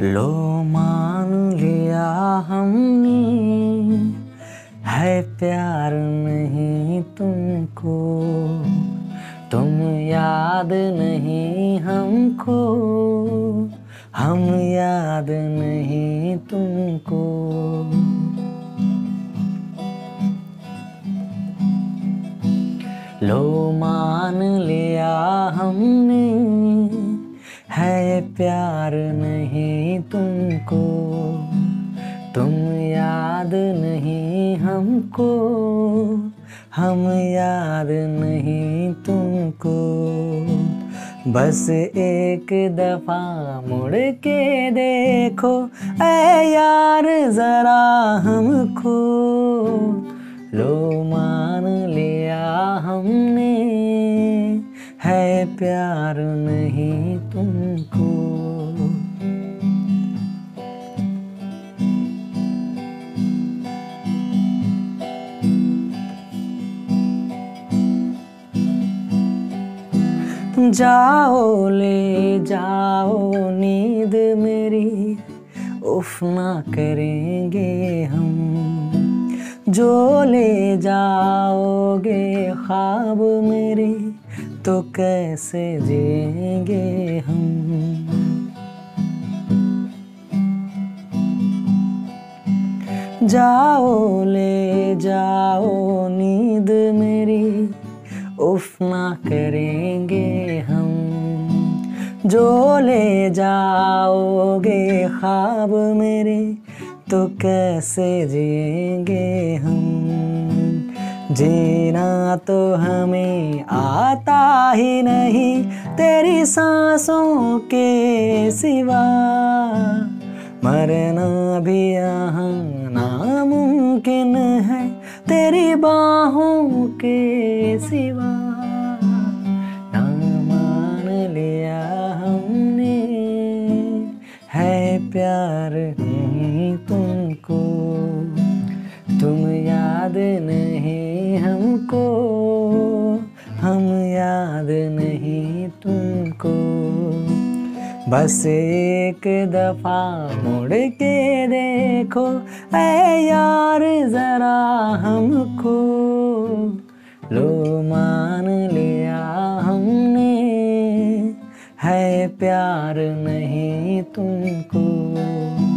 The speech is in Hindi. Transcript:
लो मान लिया हमने है प्यार नहीं तुमको, तुम याद नहीं हमको, हम याद नहीं तुमको। लो मान लिया हमने है प्यार नहीं तुमको, तुम याद नहीं हमको, हम याद नहीं तुमको। बस एक दफ़ा मुड़ के देखो ऐ यार ज़रा हमको, लो मान लिया हमने है प्यार नहीं तुमको। जाओ ले जाओ नींद मेरी, उफ ना करेंगे हम, जो ले जाओगे ख्वाब मेरे तो कैसे जिएंगे हम। जाओ ले जाओ नींद मेरी, उफ ना करेंगे हम, जो ले जाओगे ख्वाब मेरे तो कैसे जिएंगे हम। जीना तो हमें आता ही नहीं तेरी सांसों के सिवा, मरना भी यहाँ नामुमकिन है तेरी बाहों के सिवा। ना मान लिया हमने है प्यार नहीं तुमको, तुम याद नहीं हमको, हम याद नहीं तुमको। बस एक दफ़ा मुड़ के देखो ऐ यार ज़रा हमको, लो मान लिया हमने है प्यार नहीं तुमको।